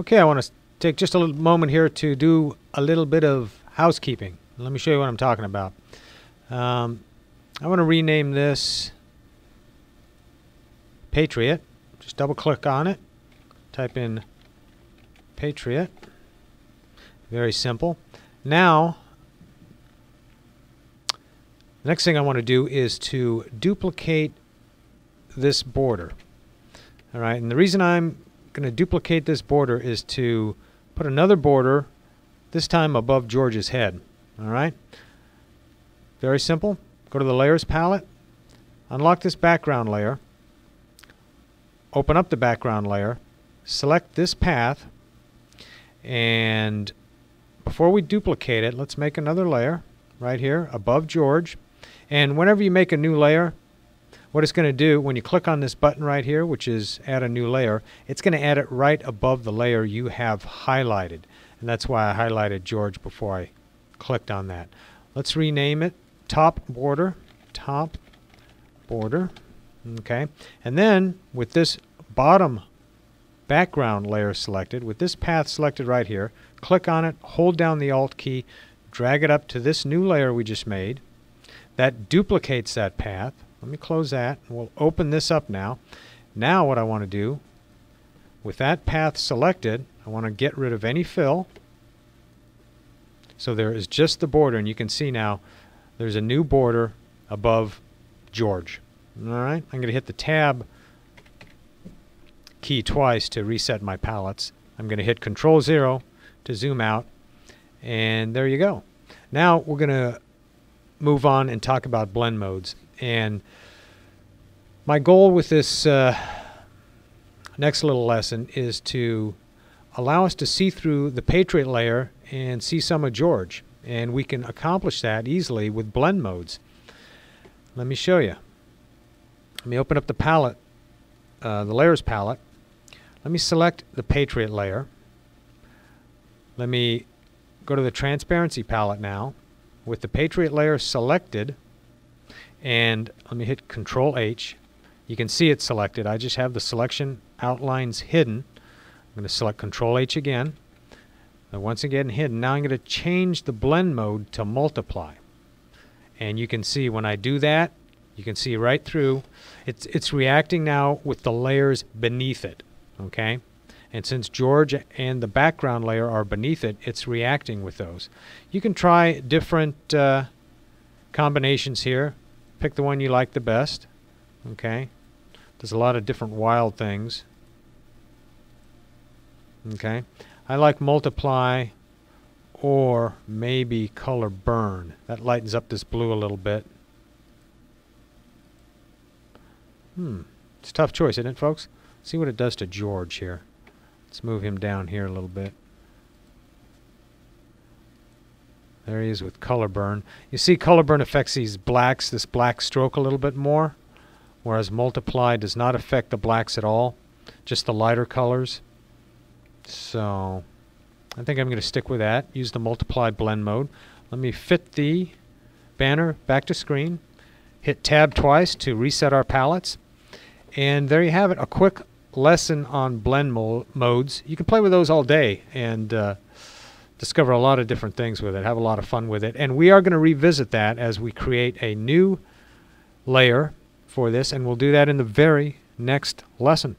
Okay, I want to take just a little moment here to do a little bit of housekeeping. Let me show you what I'm talking about. I want to rename this Patriot. Just double click on it. Type in Patriot. Very simple. Now, the next thing I want to do is to duplicate this border. All right, and the reason I'm going to duplicate this border is to put another border, this time above George's head. All right, very simple. Go to the Layers palette, unlock this background layer, open up the background layer, select this path, and before we duplicate it, let's make another layer right here above George. And whenever you make a new layer, what it's going to do when you click on this button right here, which is add a new layer, it's going to add it right above the layer you have highlighted. And that's why I highlighted George before I clicked on that. Let's rename it Top Border, Top Border. Okay. And then with this bottom background layer selected, with this path selected right here, click on it, hold down the Alt key, drag it up to this new layer we just made. That duplicates that path. Let me close that. We'll open this up now. Now what I want to do, with that path selected, I want to get rid of any fill. So there is just the border, and you can see now there's a new border above George. All right, I'm going to hit the Tab key twice to reset my palettes. I'm going to hit Control-0 to zoom out, and there you go. Now we're going to move on and talk about blend modes. And my goal with this next little lesson is to allow us to see through the Patriot layer and see some of George. And we can accomplish that easily with blend modes. Let me show you. Let me open up the palette, the Layers palette. Let me select the Patriot layer. Let me go to the Transparency palette now. With the Patriot layer selected, and let me hit Control-H. You can see it's selected. I just have the selection outlines hidden. I'm going to select Control-H again. And once again, hidden. Now I'm going to change the blend mode to multiply. And you can see when I do that, you can see right through. It's reacting now with the layers beneath it. Okay? And since George and the background layer are beneath it, it's reacting with those. You can try different combinations here. Pick the one you like the best. Okay. There's a lot of different wild things. Okay. I like multiply or maybe color burn. That lightens up this blue a little bit. It's a tough choice, isn't it, folks? See what it does to George here. Let's move him down here a little bit. There he is with color burn. You see color burn affects these blacks, this black stroke a little bit more, whereas multiply does not affect the blacks at all, just the lighter colors. So I think I'm going to stick with that. Use the multiply blend mode. Let me fit the banner back to screen. Hit Tab twice to reset our palettes. And there you have it, a quick lesson on blend modes. You can play with those all day and discover a lot of different things with it, have a lot of fun with it. And we are going to revisit that as we create a new layer for this, and we'll do that in the very next lesson.